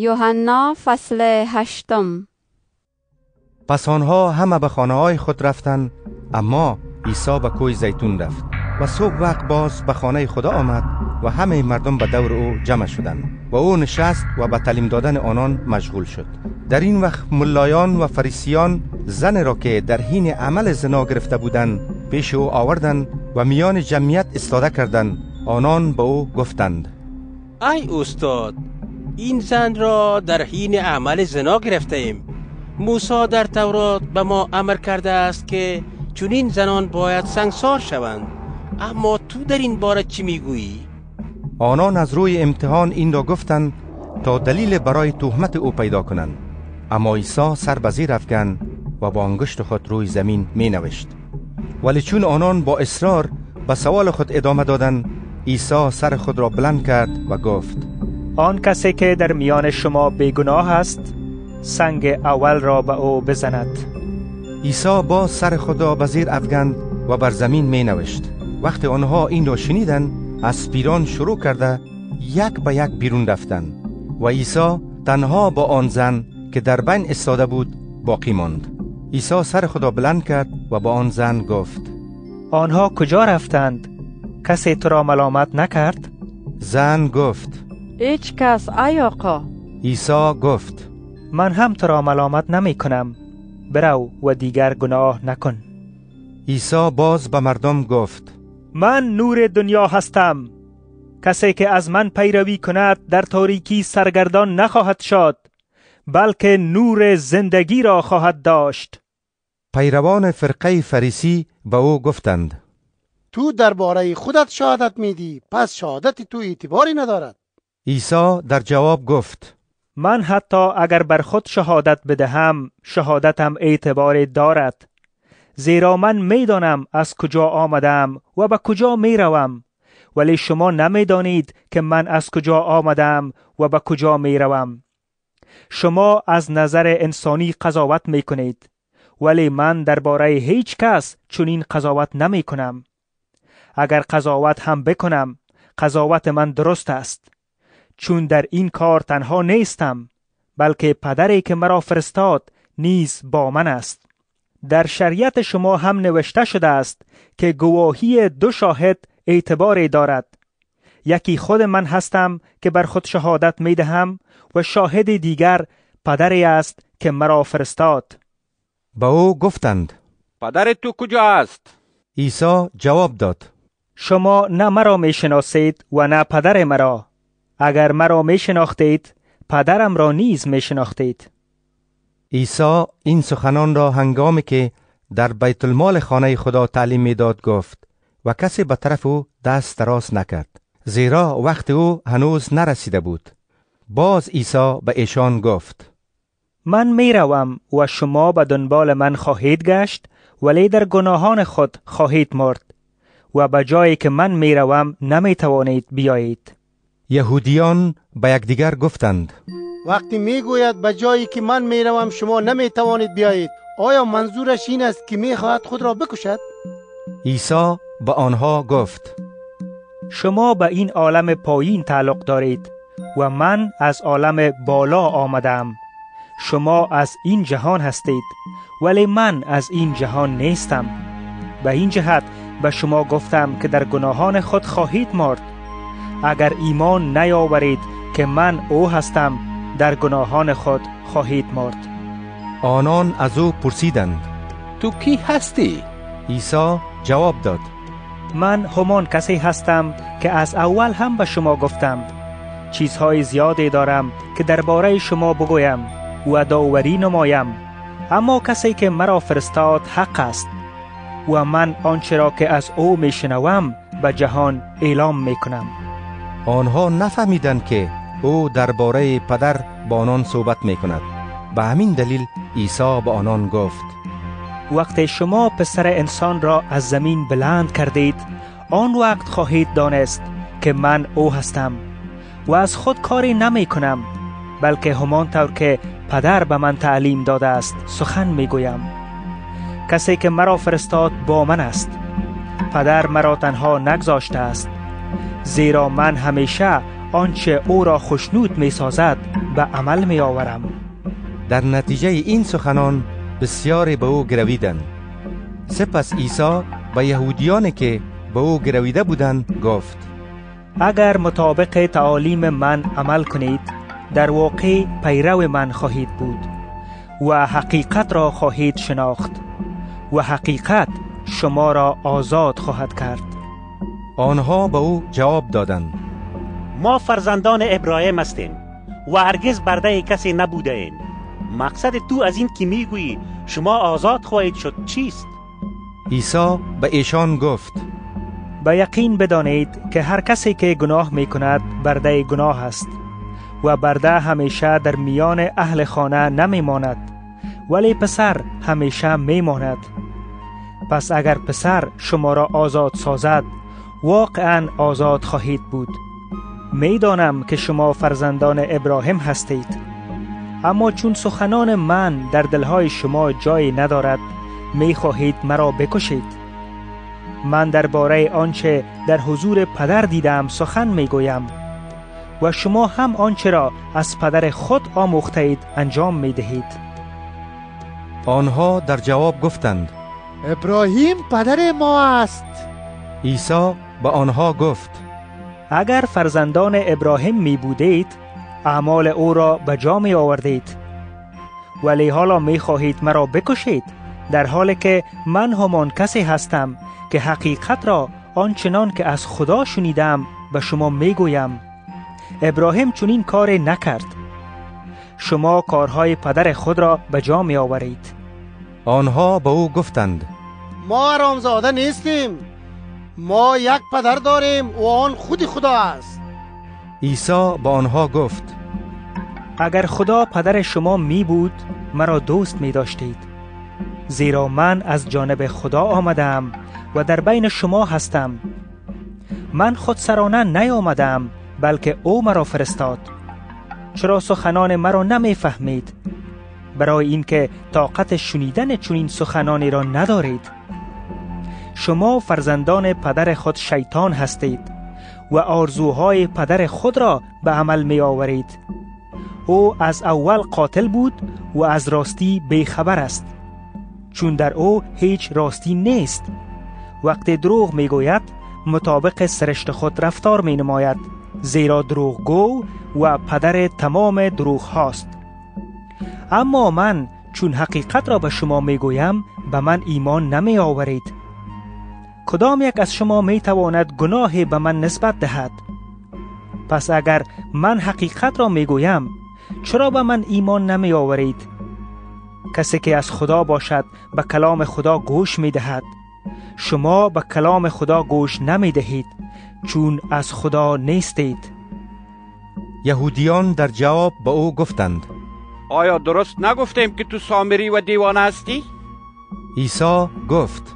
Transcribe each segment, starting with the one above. یوحنا فصل 8. پس آنها همه به خانه های خود رفتند، اما عیسی به کوی زیتون رفت و صبح وقت باز به خانه خدا آمد و همه مردم به دور او جمع شدند و او نشست و به تعلیم دادن آنان مشغول شد. در این وقت ملایان و فریسیان زن را که در حین عمل زنا گرفته بودند پیش او آوردند و میان جمعیت استاده کردند. آنان به او گفتند: ای استاد، این زن را در حین عمل زنا گرفته ایم. موسی در تورات به ما امر کرده است که چنین زنان باید سنگسار شوند، اما تو در این باره چی میگویی؟ آنان از روی امتحان این را گفتند تا دلیل برای تهمت او پیدا کنند. اما عیسی سر به زیر افکند و با انگشت خود روی زمین می نوشت. ولی چون آنان با اصرار به سوال خود ادامه دادند، عیسی سر خود را بلند کرد و گفت: آن کسی که در میان شما بیگناه است سنگ اول را به او بزند. عیسی باز سر خود را به زیر افکند و بر زمین می نوشت. وقتی آنها این را شنیدند، از پیران شروع کرده یک به یک بیرون رفتند و عیسی تنها با آن زن که در بین ایستاده بود باقی ماند. عیسی سر خود را بلند کرد و با آن زن گفت: آنها کجا رفتند؟ کسی تو را ملامت نکرد؟ زن گفت: هیچ کس ای آقا. عیسی گفت: من هم تو را ملامت نمی کنم، برو و دیگر گناه نکن. عیسی باز به مردم گفت: من نور دنیا هستم. کسی که از من پیروی کند در تاریکی سرگردان نخواهد شد، بلکه نور زندگی را خواهد داشت. پیروان فرقه فریسی به او گفتند: تو درباره خودت شهادت میدی، پس شهادت تو اعتباری ندارد. عیسی در جواب گفت: من حتی اگر بر خود شهادت بدهم، شهادتم اعتبار دارد، زیرا من میدانم از کجا آمدم و به کجا میروم، ولی شما نمیدانید که من از کجا آمدم و به کجا میروم. شما از نظر انسانی قضاوت میکنید، ولی من درباره هیچ کس چنین قضاوت نمیکنم. اگر قضاوت هم بکنم، قضاوت من درست است، چون در این کار تنها نیستم، بلکه پدری که مرا فرستاد نیز با من است. در شریعت شما هم نوشته شده است که گواهی دو شاهد اعتباری دارد. یکی خود من هستم که بر خود شهادت می دهم و شاهد دیگر پدری است که مرا فرستاد. با او گفتند: پدر تو کجا است؟ عیسی جواب داد: شما نه مرا می شناسید و نه پدر مرا. اگر مرا می شناختید، پدرم را نیز می شناختید. عیسی این سخنان را هنگامی که در بیت المال خانه خدا تعلیم می داد گفت و کسی به طرف او دست دراز نکرد، زیرا وقت او هنوز نرسیده بود. باز عیسی به ایشان گفت: من می روم و شما به دنبال من خواهید گشت، ولی در گناهان خود خواهید مرد و به جایی که من می روم نمی توانید بیایید. یهودیان به یکدیگر گفتند: وقتی میگوید به جایی که من میروم شما نمیتوانید بیایید، آیا منظورش این است که میخواهد خود را بکشد؟ عیسی به آنها گفت: شما به این عالم پایین تعلق دارید و من از عالم بالا آمدم. شما از این جهان هستید، ولی من از این جهان نیستم. به این جهت به شما گفتم که در گناهان خود خواهید مرد. اگر ایمان نیاورید که من او هستم، در گناهان خود خواهید مرد. آنان از او پرسیدند: تو کی هستی؟ عیسی جواب داد: من همان کسی هستم که از اول هم به شما گفتم. چیزهای زیادی دارم که درباره شما بگویم و داوری نمایم، اما کسی که مرا فرستاد حق است و من آنچه را که از او میشنوم به جهان اعلام میکنم. آنها نفهمیدند که او درباره پدر با آنان صحبت می کند. به همین دلیل عیسی به آنان گفت: وقتی شما پسر انسان را از زمین بلند کردید، آن وقت خواهید دانست که من او هستم و از خود کاری نمی کنم، بلکه همانطور که پدر به من تعلیم داده است سخن می گویم. کسی که مرا فرستاد با من است. پدر مرا تنها نگذاشته است، زیرا من همیشه آنچه او را خشنود می سازد به عمل می آورم. در نتیجه این سخنان بسیاری به او گرویدند. سپس عیسی به یهودیانی که به او گرویده بودند گفت: اگر مطابق تعالیم من عمل کنید، در واقع پیرو من خواهید بود و حقیقت را خواهید شناخت و حقیقت شما را آزاد خواهد کرد. آنها به او جواب دادند: ما فرزندان ابراهیم هستیم و هرگز برده کسی نبوده ایم. مقصد تو از این که میگویی شما آزاد خواهید شد چیست؟ عیسی به ایشان گفت: به یقین بدانید که هر کسی که گناه می کند برده گناه است و برده همیشه در میان اهل خانه نمی ماند، ولی پسر همیشه می ماند. پس اگر پسر شما را آزاد سازد، واقعا آزاد خواهید بود. می دانم که شما فرزندان ابراهیم هستید، اما چون سخنان من در دلهای شما جایی ندارد، می خواهید مرا بکشید. من درباره آنچه در حضور پدر دیدم سخن می گویم و شما هم آنچه را از پدر خود آموخته اید انجام می دهید. آنها در جواب گفتند: ابراهیم پدر ما است. عیسی به آنها گفت: اگر فرزندان ابراهیم می بودید، اعمال او را به جا می آوردید، ولی حالا می خواهید مرا بکشید، در حالی که من همان کسی هستم که حقیقت را آنچنان که از خدا شنیدم به شما می گویم. ابراهیم چنین کاری نکرد. شما کارهای پدر خود را به جا می آورید. آنها به او گفتند: ما حرامزاده نیستیم، ما یک پدر داریم و آن خود خدا است. عیسی به آنها گفت: اگر خدا پدر شما می بود، مرا دوست می داشتید، زیرا من از جانب خدا آمدم و در بین شما هستم. من خودسرانه نیامدم، بلکه او مرا فرستاد. چرا سخنان مرا نمی فهمید؟ برای اینکه طاقت شنیدن چنین سخنانی را ندارید. شما فرزندان پدر خود شیطان هستید و آرزوهای پدر خود را به عمل می آورید. او از اول قاتل بود و از راستی بیخبر است، چون در او هیچ راستی نیست. وقتی دروغ می گوید، مطابق سرشت خود رفتار می نماید، زیرا دروغگو و پدر تمام دروغ هاست. اما من چون حقیقت را به شما می گویم، به من ایمان نمی آورید. کدام یک از شما می تواند گناهی به من نسبت دهد؟ پس اگر من حقیقت را می گویم، چرا به من ایمان نمی آورید؟ کسی که از خدا باشد به کلام خدا گوش می دهد. شما به کلام خدا گوش نمی دهید، چون از خدا نیستید. یهودیان در جواب به او گفتند: آیا درست نگفتیم که تو سامری و دیوانه هستی؟ عیسی گفت: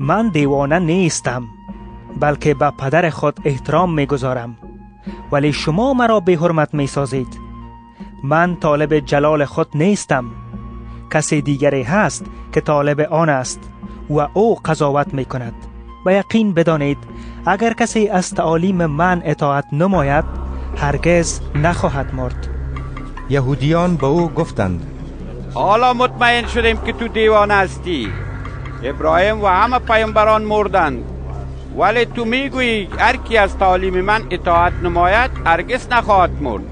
من دیوانه نیستم، بلکه به پدر خود احترام می گذارم، ولی شما مرا به حرمت می سازید. من طالب جلال خود نیستم، کسی دیگری هست که طالب آن است و او قضاوت می کند. به یقین بدانید اگر کسی از تعالیم من اطاعت نماید، هرگز نخواهد مرد. یهودیان به او گفتند: حالا مطمئن شدیم که تو دیوانه هستی. ابراهیم و همه پیامبران مردند، ولی تو میگویی هر کی از تعالیم من اطاعت نماید هرگز نخواهد مرد.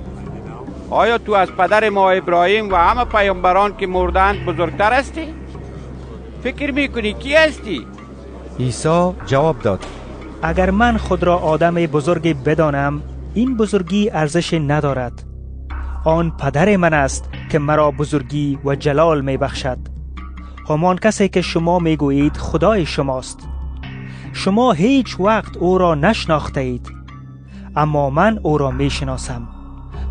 آیا تو از پدر ما ابراهیم و همه پیامبران که مردند بزرگتر هستی؟ فکر میکنی کی هستی؟ عیسی جواب داد: اگر من خود را آدم بزرگی بدانم، این بزرگی ارزش ندارد. آن پدر من است که مرا بزرگی و جلال می بخشد. همان کسی که شما می گویید خدای شماست. شما هیچ وقت او را نشناخته اید، اما من او را می شناسم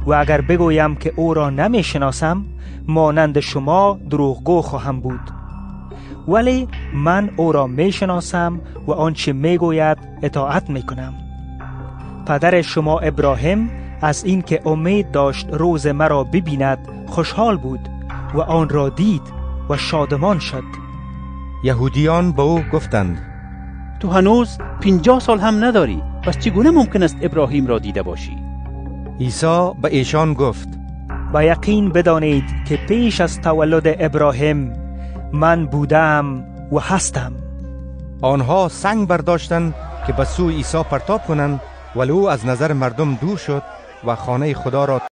و اگر بگویم که او را نمی شناسم، مانند شما دروغگو خواهم بود. ولی من او را می شناسم و آنچه می گوید اطاعت می کنم. پدر شما ابراهیم از اینکه امید داشت روز مرا ببیند خوشحال بود و آن را دید و شادمان شد. یهودیان به او گفتند: تو هنوز 50 سال هم نداری، پس چگونه ممکن است ابراهیم را دیده باشی؟ عیسی به ایشان گفت: با یقین بدانید که پیش از تولد ابراهیم من بودم و هستم. آنها سنگ برداشتند که به سوی عیسی پرتاب کنند، ولی او از نظر مردم دور شد و خانه خدا را